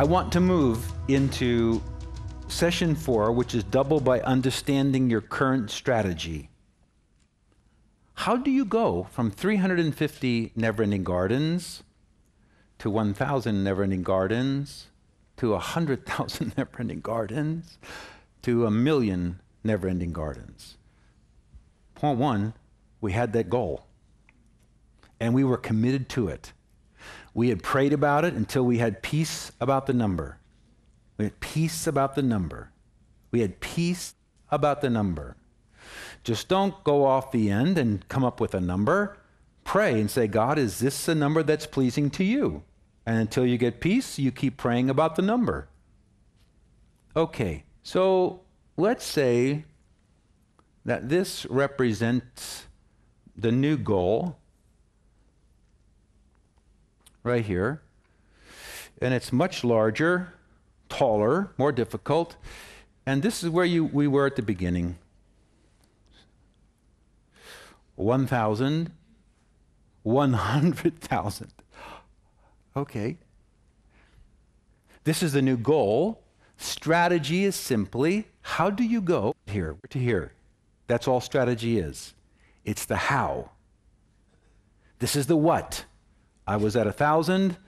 I want to move into session 4, which is double by understanding your current strategy. How do you go from 350 Neverending Gardens to 1,000 Neverending Gardens to 100,000 Neverending Gardens to 1,000,000 Neverending Gardens? Point one, we had that goal and we were committed to it. We had prayed about it until we had peace about the number. We had peace about the number. We had peace about the number. Just don't go off the end and come up with a number. Pray and say, God, is this a number that's pleasing to you? And until you get peace, you keep praying about the number. Okay, so let's say that this represents the new goal right here, and it's much larger, taller, more difficult, and this is where we were at the beginning. 1,000, 100,000. Okay. This is the new goal. Strategy is simply, how do you go here to here? That's all strategy is. It's the how. This is the what. I was at 1,000,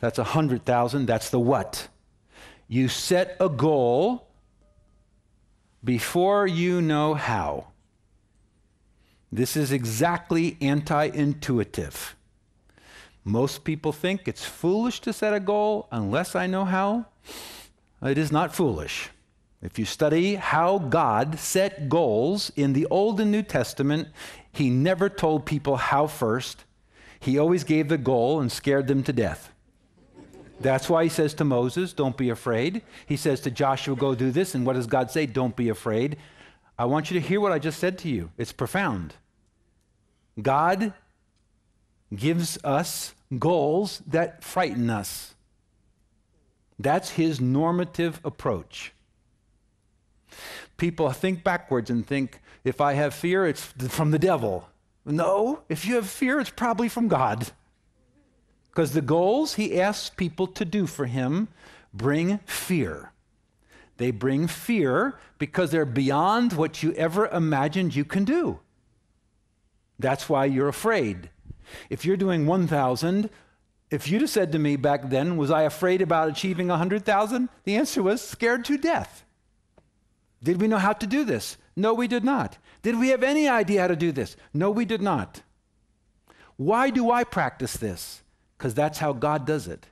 that's 100,000, that's the what. You set a goal before you know how. This is exactly anti-intuitive. Most people think it's foolish to set a goal unless I know how. It is not foolish. If you study how God set goals in the Old and New Testament, he never told people how first. He always gave the goal and scared them to death. That's why he says to Moses, don't be afraid. He says to Joshua, go do this. And what does God say? Don't be afraid. I want you to hear what I just said to you. It's profound. God gives us goals that frighten us. That's his normative approach. People think backwards and think, if I have fear, it's from the devil. No, if you have fear, it's probably from God. Because the goals he asks people to do for him bring fear. They bring fear because they're beyond what you ever imagined you can do. That's why you're afraid. If you're doing 1,000, if you'd have said to me back then, was I afraid about achieving 100,000? The answer was scared to death. Did we know how to do this? No, we did not. Did we have any idea how to do this? No, we did not. Why do I practice this? Because that's how God does it.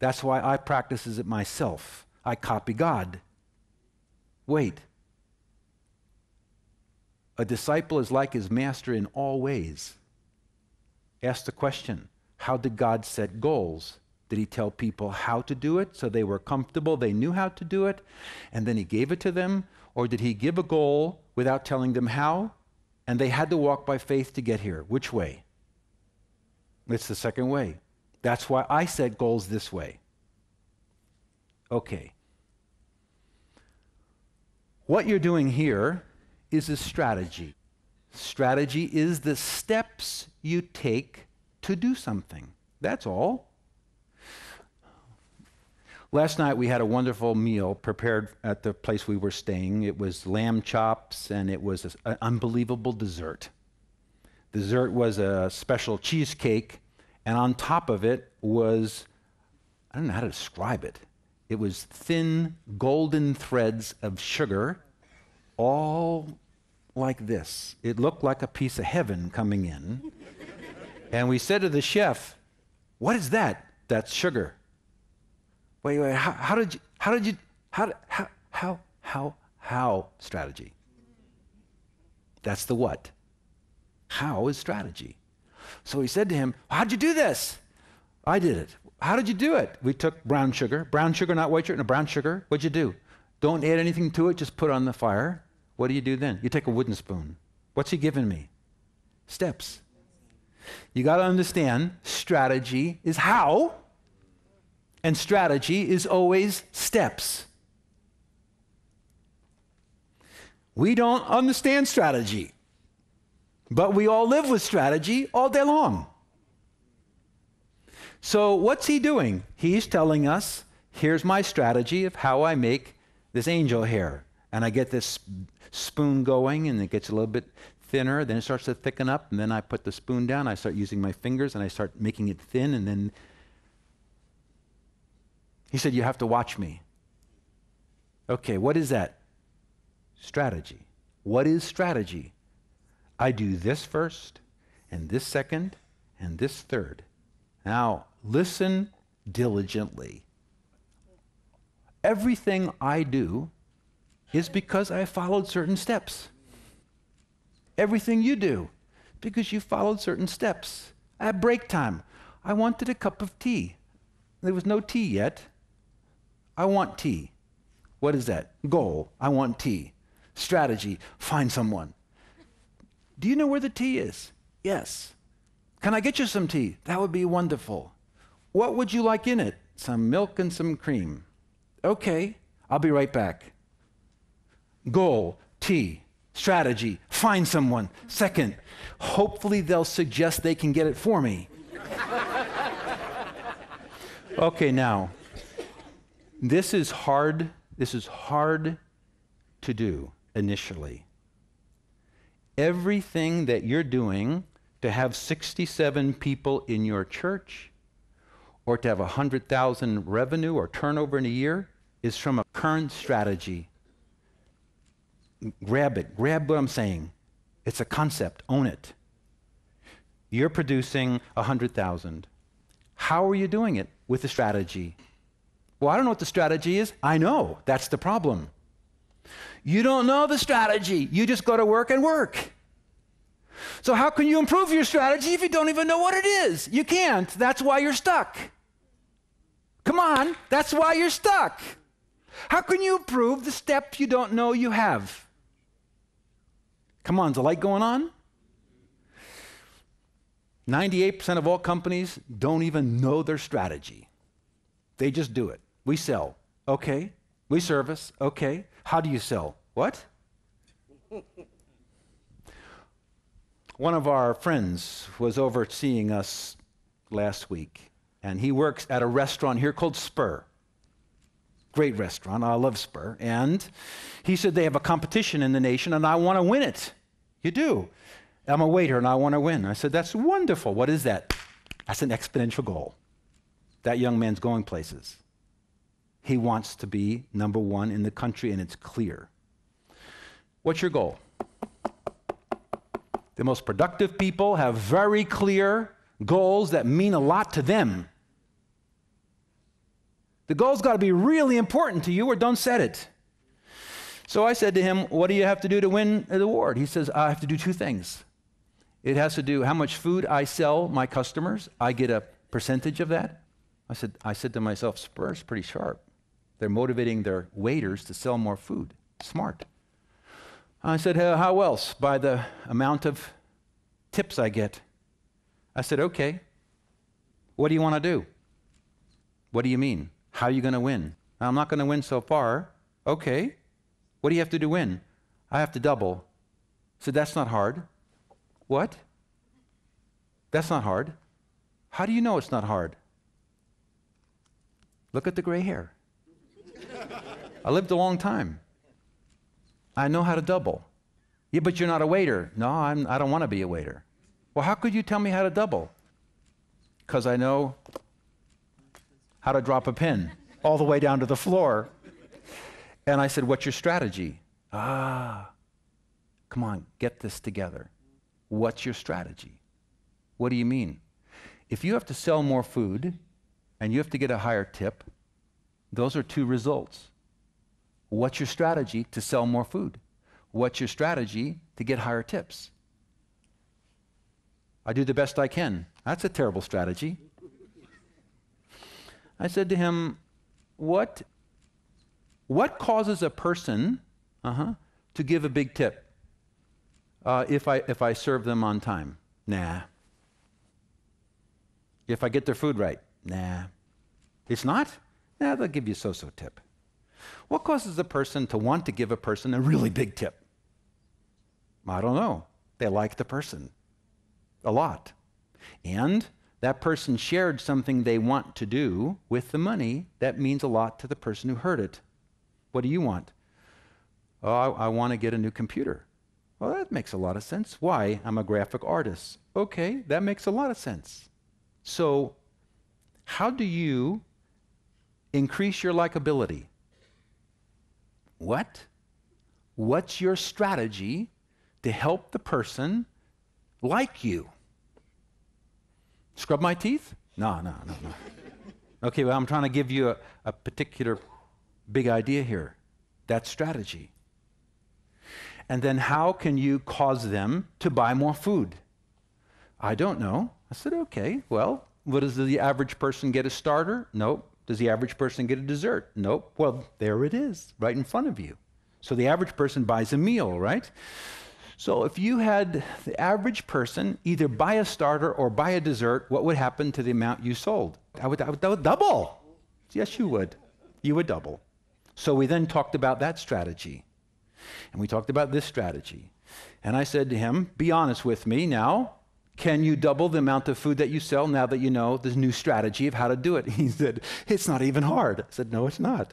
That's why I practice it myself. I copy God. Wait. A disciple is like his master in all ways. Ask the question, how did God set goals? Did he tell people how to do it so they were comfortable, they knew how to do it, and then he gave it to them? Or did he give a goal without telling them how, and they had to walk by faith to get here? Which way? It's the second way. That's why I set goals this way. Okay. What you're doing here is a strategy. Strategy is the steps you take to do something. That's all. Last night we had a wonderful meal prepared at the place we were staying. It was lamb chops and it was an unbelievable dessert. Dessert was a special cheesecake, and on top of it was, I don't know how to describe it. It was thin golden threads of sugar, all like this. It looked like a piece of heaven coming in. And we said to the chef, what is that? That's sugar. Wait, how strategy? That's the what. How is strategy? So he said to him, how'd you do this? I did it. How did you do it? We took brown sugar, not white sugar, no, brown sugar. What'd you do? Don't add anything to it, just put it on the fire. What do you do then? You take a wooden spoon. What's he giving me? Steps. You got to understand, strategy is how. And strategy is always steps. We don't understand strategy, but we all live with strategy all day long. So what's he doing? He's telling us here's my strategy of how I make this angel hair. And I get this spoon going, and it gets a little bit thinner, then it starts to thicken up, and then I put the spoon down, I start using my fingers, and I start making it thin, and then he said, you have to watch me. Okay, what is that? Strategy. What is strategy? I do this first, and this second, and this third. Now, listen diligently. Everything I do is because I followed certain steps. Everything you do, because you followed certain steps. At break time, I wanted a cup of tea. There was no tea yet. I want tea. What is that? Goal. I want tea. Strategy. Find someone. Do you know where the tea is? Yes. Can I get you some tea? That would be wonderful. What would you like in it? Some milk and some cream. Okay. I'll be right back. Goal. Tea. Strategy. Find someone. Second. Hopefully they'll suggest they can get it for me. Okay, now, this is hard. This is hard to do initially. Everything that you're doing to have 67 people in your church or to have 100,000 revenue or turnover in a year is from a current strategy. Grab it. Grab what I'm saying. It's a concept. Own it. You're producing 100,000. How are you doing it? With a strategy. Well, I don't know what the strategy is. I know. That's the problem. You don't know the strategy. You just go to work and work. So how can you improve your strategy if you don't even know what it is? You can't. That's why you're stuck. Come on. That's why you're stuck. How can you improve the steps you don't know you have? Come on. Is the light going on? 98% of all companies don't even know their strategy. They just do it. We sell. Okay. We service. Okay. How do you sell? What? One of our friends was overseeing us last week, and he works at a restaurant here called Spur. Great restaurant. I love Spur. And he said they have a competition in the nation, and I want to win it. You do. I'm a waiter and I want to win. I said, that's wonderful. What is that? That's an exponential goal. That young man's going places. He wants to be number one in the country, and it's clear. What's your goal? The most productive people have very clear goals that mean a lot to them. The goal's got to be really important to you or don't set it. So I said to him, what do you have to do to win the award? He says, I have to do two things. It has to do how much food I sell my customers. I get a percentage of that. I said to myself, Spur's pretty sharp. They're motivating their waiters to sell more food. Smart. I said, how else? By the amount of tips I get. I said, okay. What do you want to do? What do you mean? How are you going to win? I'm not going to win so far. Okay. What do you have to do when? I have to double. So that's not hard. What? That's not hard. How do you know it's not hard? Look at the gray hair. I lived a long time. I know how to double. Yeah, but you're not a waiter. No, I don't want to be a waiter. Well, how could you tell me how to double? Because I know how to drop a pin all the way down to the floor. And I said, what's your strategy? Come on, get this together. What's your strategy? What do you mean? If you have to sell more food and you have to get a higher tip, those are two results. What's your strategy to sell more food? What's your strategy to get higher tips? I do the best I can. That's a terrible strategy. I said to him, what causes a person to give a big tip if I serve them on time? Nah. If I get their food right? Nah. It's not? Nah, they'll give you so-so tip. What causes a person to want to give a person a really big tip? I don't know. They like the person a lot. And that person shared something they want to do with the money that means a lot to the person who heard it. What do you want? Oh, I want to get a new computer. Well, that makes a lot of sense. Why? I'm a graphic artist. Okay, that makes a lot of sense. So how do you increase your likability? What? What's your strategy to help the person like you? Scrub my teeth? No. Okay, well, I'm trying to give you a particular big idea here. That's strategy. And then how can you cause them to buy more food? I don't know. I said, okay, well, what does the average person get a starter? Nope. Does the average person get a dessert? Nope. Well, there it is, right in front of you. So the average person buys a meal, right? So if you had the average person either buy a starter or buy a dessert, what would happen to the amount you sold? I would double. Yes, you would. You would double. So we then talked about that strategy. And we talked about this strategy. And I said to him, be honest with me now. Can you double the amount of food that you sell now that you know this new strategy of how to do it? He said, it's not even hard. I said, no, it's not.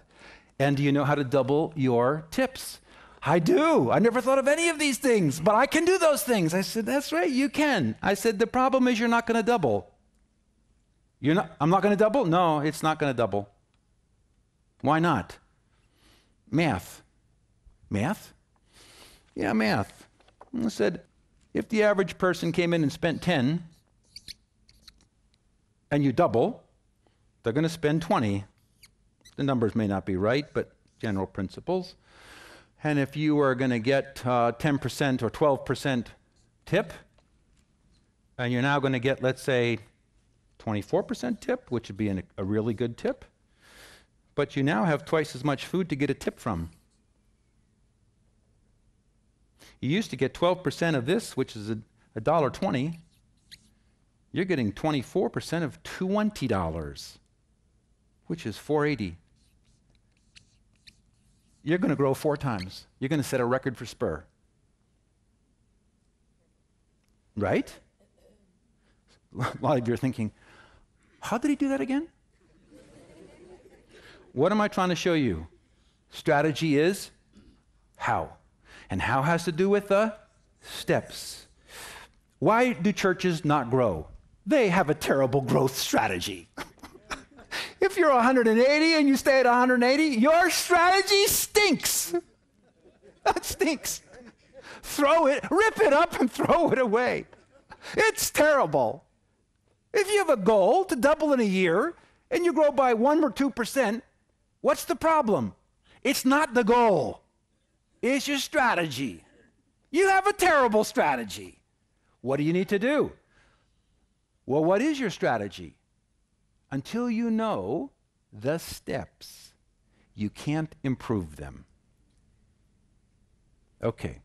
And do you know how to double your tips? I do. I never thought of any of these things, but I can do those things. I said, that's right, you can. I said, the problem is you're not going to double. I'm not going to double? No, it's not going to double. Why not? Math. Math? Yeah, math. I said, if the average person came in and spent 10 and you double, they're going to spend 20. The numbers may not be right, but general principles. And if you are going to get 10% or 12% tip, and you're now going to get, let's say, 24% tip, which would be a really good tip, but you now have twice as much food to get a tip from. You used to get 12% of this, which is $1.20. You're getting 24% of $20, which is $4.80. You're going to grow 4 times. You're going to set a record for Spur. Right? A lot of you are thinking, how did he do that again? What am I trying to show you? Strategy is how. And how has to do with the steps. Why do churches not grow? They have a terrible growth strategy. If you're 180 and you stay at 180, your strategy stinks. That stinks. Throw it, rip it up and throw it away. It's terrible. If you have a goal to double in a year and you grow by 1 or 2%, what's the problem? It's not the goal. It's your strategy. You have a terrible strategy. What do you need to do? Well, what is your strategy? Until you know the steps, you can't improve them. Okay.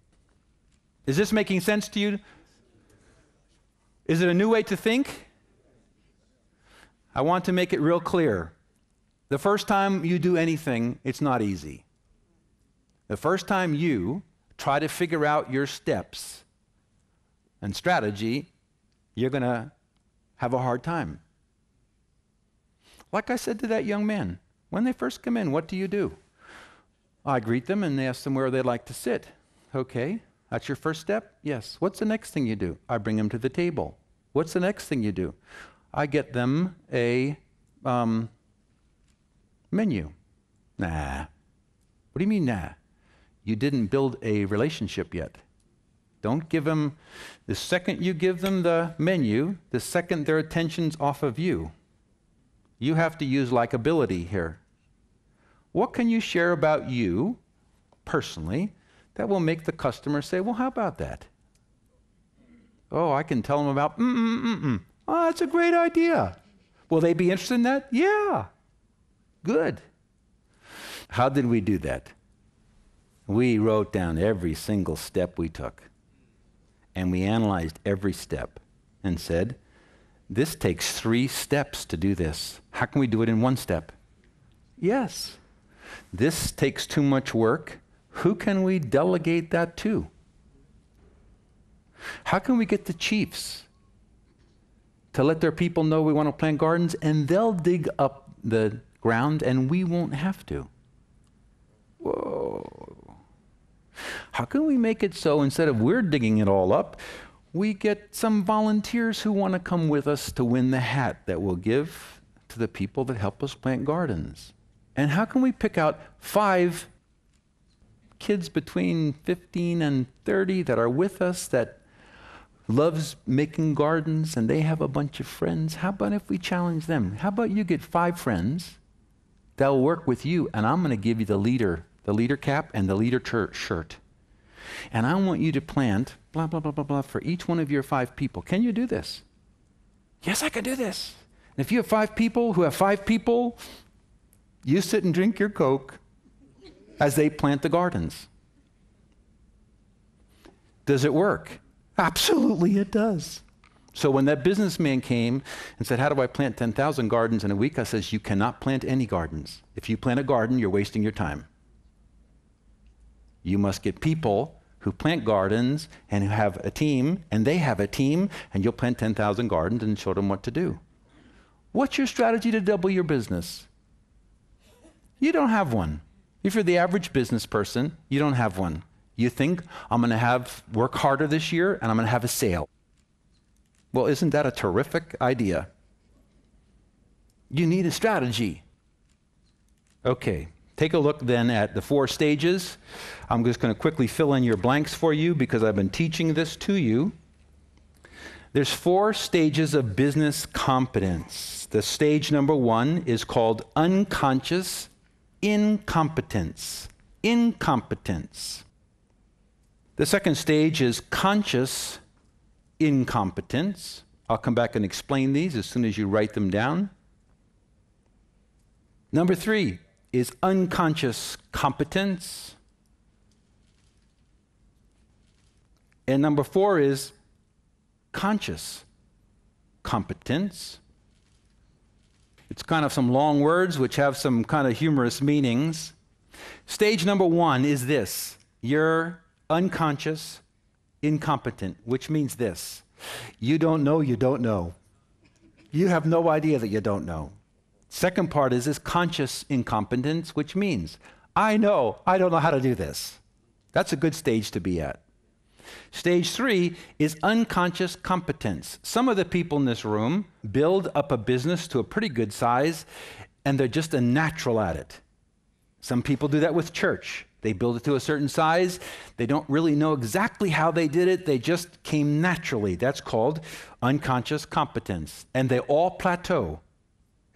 Is this making sense to you? Is it a new way to think? I want to make it real clear. The first time you do anything, it's not easy. The first time you try to figure out your steps and strategy, you're going to have a hard time. Like I said to that young man, when they first come in, what do you do? I greet them and ask them where they'd like to sit. Okay, that's your first step? Yes. What's the next thing you do? I bring them to the table. What's the next thing you do? I get them a menu. Nah. What do you mean, nah? You didn't build a relationship yet. Don't give them, the second you give them the menu, the second their attention's off of you. You have to use likability here. What can you share about you personally that will make the customer say, well, how about that? Oh, I can tell them about Oh, that's a great idea. Will they be interested in that? Yeah. Good. How did we do that? We wrote down every single step we took, and we analyzed every step and said, this takes 3 steps to do this. How can we do it in 1 step? Yes. This takes too much work. Who can we delegate that to? How can we get the chiefs to let their people know we want to plant gardens, and they'll dig up the ground and we won't have to. Whoa. How can we make it so instead of we're digging it all up, we get some volunteers who want to come with us to win the hat that we'll give to the people that help us plant gardens? And how can we pick out 5 kids between 15 and 30 that are with us that loves making gardens and they have a bunch of friends? How about if we challenge them? How about you get 5 friends that'll work with you, and I'm going to give you the leader cap and the leader shirt. And I want you to plant blah, blah, blah, blah, blah for each one of your 5 people. Can you do this? Yes, I can do this. And if you have 5 people who have 5 people, you sit and drink your Coke as they plant the gardens. Does it work? Absolutely it does. So when that businessman came and said, how do I plant 10,000 gardens in a week? I says, you cannot plant any gardens. If you plant a garden, you're wasting your time. You must get people who plant gardens and who have a team, and they have a team, and you'll plant 10,000 gardens and show them what to do. What's your strategy to double your business? You don't have one. If you're the average business person, you don't have one. You think, I'm going to work harder this year, and I'm going to have a sale. Well, isn't that a terrific idea? You need a strategy. Okay. Take a look then at the 4 stages. I'm just going to quickly fill in your blanks for you because I've been teaching this to you. There's 4 stages of business competence. The stage number 1 is called unconscious incompetence. Incompetence. The second stage is conscious incompetence. I'll come back and explain these as soon as you write them down. Number 3 is unconscious competence. And number 4 is conscious competence. It's kind of some long words which have some kind of humorous meanings. Stage number 1 is this. You're unconscious incompetent, which means this. You don't know you don't know. You have no idea that you don't know. Second part is this conscious incompetence, which means, I know, I don't know how to do this. That's a good stage to be at. Stage 3 is unconscious competence. Some of the people in this room build up a business to a pretty good size, and they're just a natural at it. Some people do that with church. They build it to a certain size. They don't really know exactly how they did it. They just came naturally. That's called unconscious competence. And they all plateau.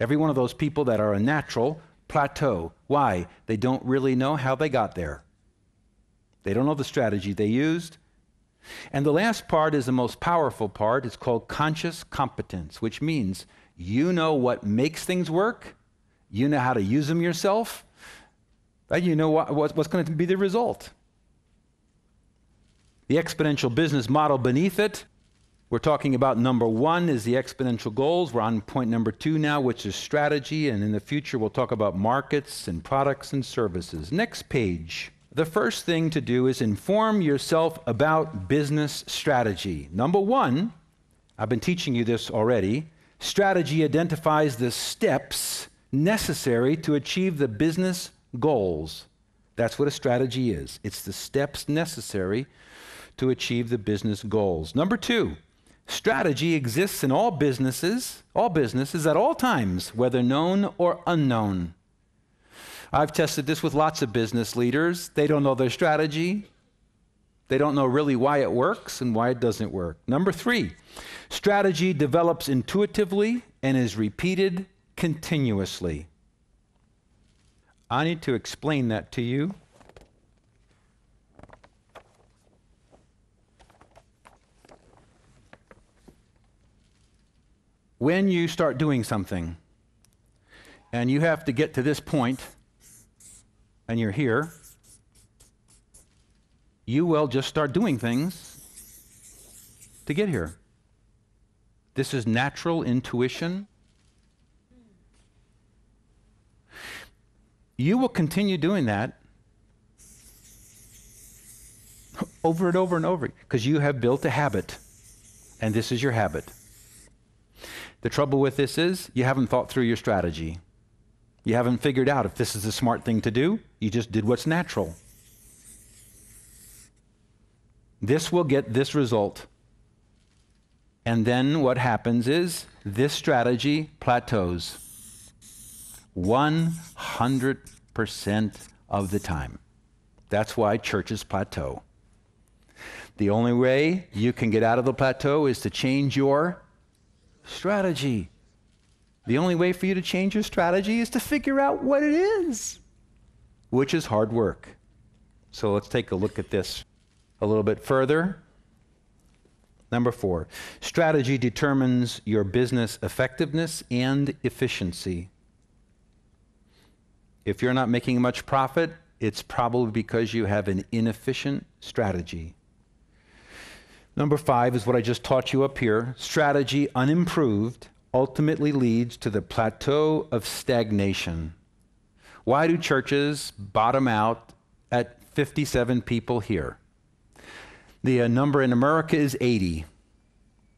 Every one of those people that are a natural plateau. Why? They don't really know how they got there. They don't know the strategy they used. And the last part is the most powerful part. It's called conscious competence, which means you know what makes things work. You know how to use them yourself. And you know what's going to be the result. The exponential business model beneath it. We're talking about number 1 is the exponential goals. We're on point number 2 now, which is strategy. And in the future, we'll talk about markets and products and services. Next page. The first thing to do is inform yourself about business strategy. Number 1, I've been teaching you this already. Strategy identifies the steps necessary to achieve the business goals. That's what a strategy is. It's the steps necessary to achieve the business goals. Number 2. Strategy exists in all businesses at all times, whether known or unknown. I've tested this with lots of business leaders. They don't know their strategy. They don't know really why it works and why it doesn't work. Number 3, strategy develops intuitively and is repeated continuously. I need to explain that to you. When you start doing something and you have to get to this point and you're here, you will just start doing things to get here. This is natural intuition. You will continue doing that over and over and over because you have built a habit, and this is your habit. The trouble with this is you haven't thought through your strategy. You haven't figured out if this is the smart thing to do. You just did what's natural. This will get this result. And then what happens is this strategy plateaus 100% of the time. That's why churches plateau. The only way you can get out of the plateau is to change your strategy. The only way for you to change your strategy is to figure out what it is, which is hard work. So let's take a look at this a little bit further. Number 4, strategy determines your business effectiveness and efficiency. If you're not making much profit, it's probably because you have an inefficient strategy. Number 5 is what I just taught you up here. Strategy unimproved ultimately leads to the plateau of stagnation. Why do churches bottom out at 57 people here? The number in America is 80.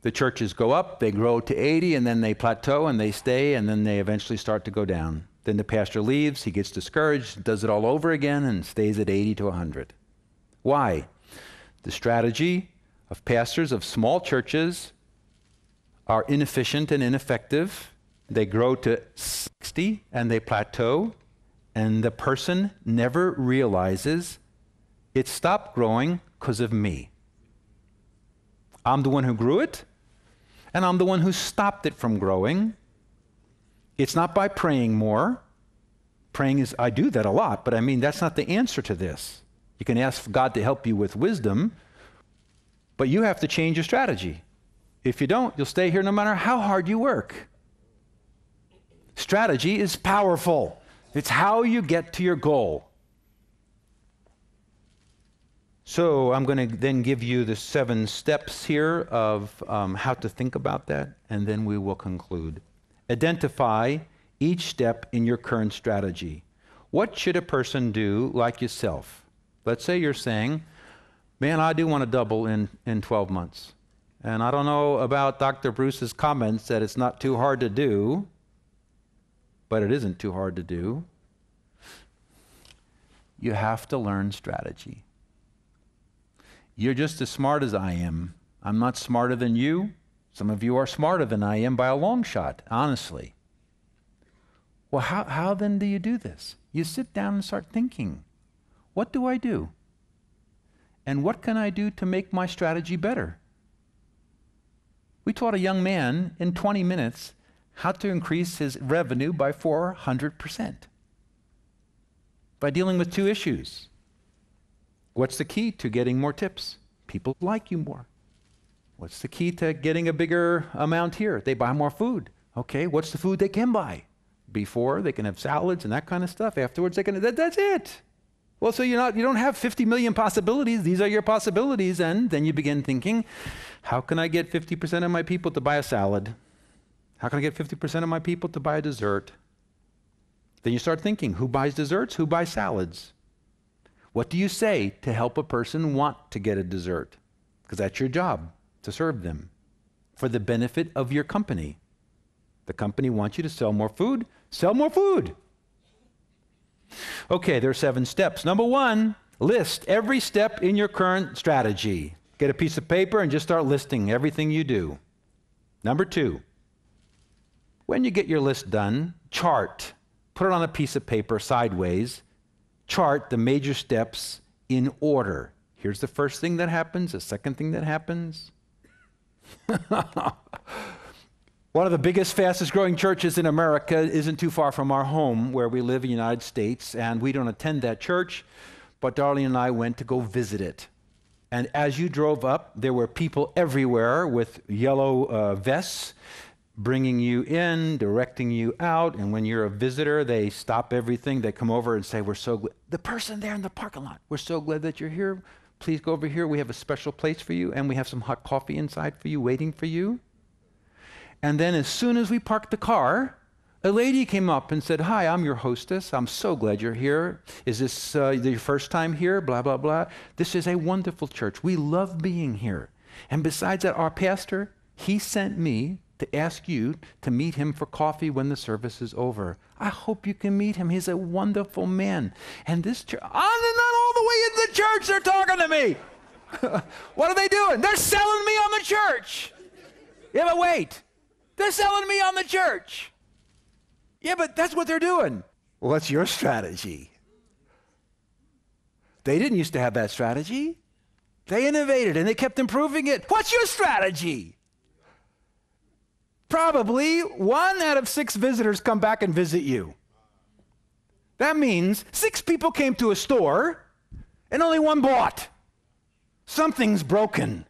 The churches go up, they grow to 80, and then they plateau and they stay, and then they eventually start to go down. Then the pastor leaves, he gets discouraged, does it all over again, and stays at 80 to 100. Why? The strategy of pastors of small churches are inefficient and ineffective. They grow to 60 and they plateau, and the person never realizes it stopped growing because of me. I'm the one who grew it, and I'm the one who stopped it from growing. It's not by praying more. Praying is, I do that a lot, but I mean, that's not the answer to this. You can ask God to help you with wisdom, but you have to change your strategy. If you don't, you'll stay here no matter how hard you work. Strategy is powerful. It's how you get to your goal. So I'm going to then give you the 7 steps here of how to think about that, and then we will conclude. Identify each step in your current strategy. What should a person do like yourself? Let's say you're saying, man, I do want to double in 12 months. And I don't know about Dr. Bruce's comments that it's not too hard to do, but it isn't too hard to do. You have to learn strategy. You're just as smart as I am. I'm not smarter than you. Some of you are smarter than I am by a long shot, honestly. Well, how then do you do this? You sit down and start thinking, what do I do? And what can I do to make my strategy better? We taught a young man in 20 minutes how to increase his revenue by 400% by dealing with 2 issues. What's the key to getting more tips? People like you more. What's the key to getting a bigger amount here? They buy more food. Okay, what's the food they can buy? Before, they can have salads and that kind of stuff. Afterwards, they can, that's it. Well, so you don't have 50 million possibilities. These are your possibilities. And then you begin thinking, how can I get 50% of my people to buy a salad? How can I get 50% of my people to buy a dessert? Then you start thinking, who buys desserts? Who buys salads? What do you say to help a person want to get a dessert? Because that's your job, to serve them for the benefit of your company. The company wants you to sell more food. Sell more food. Okay, there are 7 steps. Number 1, list every step in your current strategy. Get a piece of paper and just start listing everything you do. Number 2, when you get your list done, chart. Put it on a piece of paper sideways. Chart the major steps in order. Here's the first thing that happens, the second thing that happens. One of the biggest, fastest growing churches in America isn't too far from our home where we live in the United States, and we don't attend that church, but Darlene and I went to go visit it. And as you drove up, there were people everywhere with yellow vests bringing you in, directing you out, and when you're a visitor, they stop everything. They come over and say, we're so glad. The person there in the parking lot, we're so glad that you're here. Please go over here. We have a special place for you, and we have some hot coffee inside for you, waiting for you. And then as soon as we parked the car, a lady came up and said, hi, I'm your hostess. I'm so glad you're here. Is this your first time here? Blah, blah, blah. This is a wonderful church. We love being here. And besides that, our pastor, he sent me to ask you to meet him for coffee when the service is over. I hope you can meet him. He's a wonderful man. And this church, I'm not all the way in the church, they're talking to me. What are they doing? They're selling me on the church. Yeah, but wait. They're selling me on the church. Yeah, but that's what they're doing. Well, what's your strategy? They didn't used to have that strategy. They innovated and they kept improving it. What's your strategy? Probably 1 out of 6 visitors come back and visit you. That means 6 people came to a store and only 1 bought. Something's broken.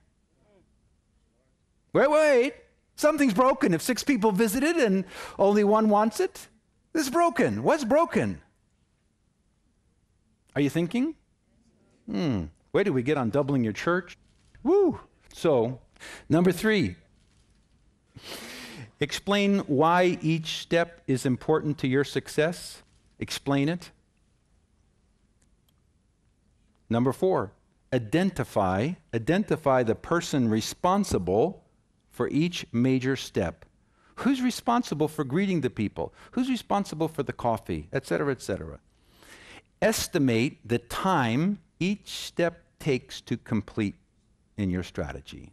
Wait. Something's broken. If 6 people visited and only 1 wants it, it's broken. What's broken? Are you thinking? Where did we get on doubling your church? Woo! So, number 3. Explain why each step is important to your success. Explain it. Number 4, identify the person responsible for each major step. Who's responsible for greeting the people? Who's responsible for the coffee, etc., etc. Estimate the time each step takes to complete in your strategy.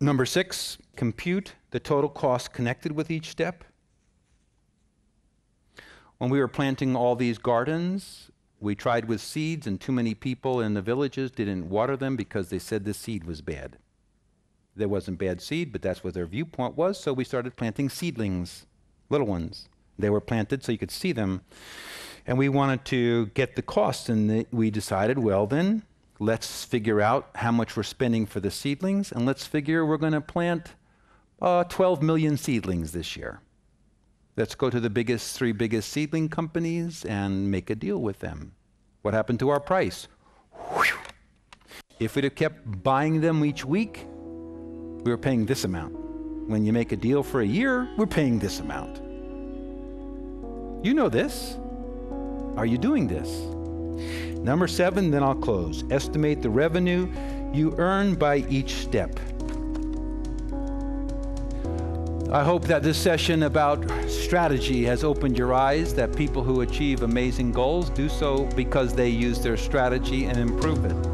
Number 6, compute the total cost connected with each step. When we were planting all these gardens, we tried with seeds, and too many people in the villages didn't water them because they said the seed was bad. There wasn't bad seed, but that's what their viewpoint was, so we started planting seedlings, little ones. They were planted so you could see them. And we wanted to get the cost, and we decided, well then, let's figure out how much we're spending for the seedlings, and let's figure we're going to plant 12 million seedlings this year. Let's go to the three biggest seedling companies and make a deal with them. What happened to our price? Whew. If we'd have kept buying them each week, we were paying this amount. When you make a deal for a year, we're paying this amount. You know this. Are you doing this? Number 7, then I'll close. Estimate the revenue you earn by each step. I hope that this session about strategy has opened your eyes, that people who achieve amazing goals do so because they use their strategy and improve it.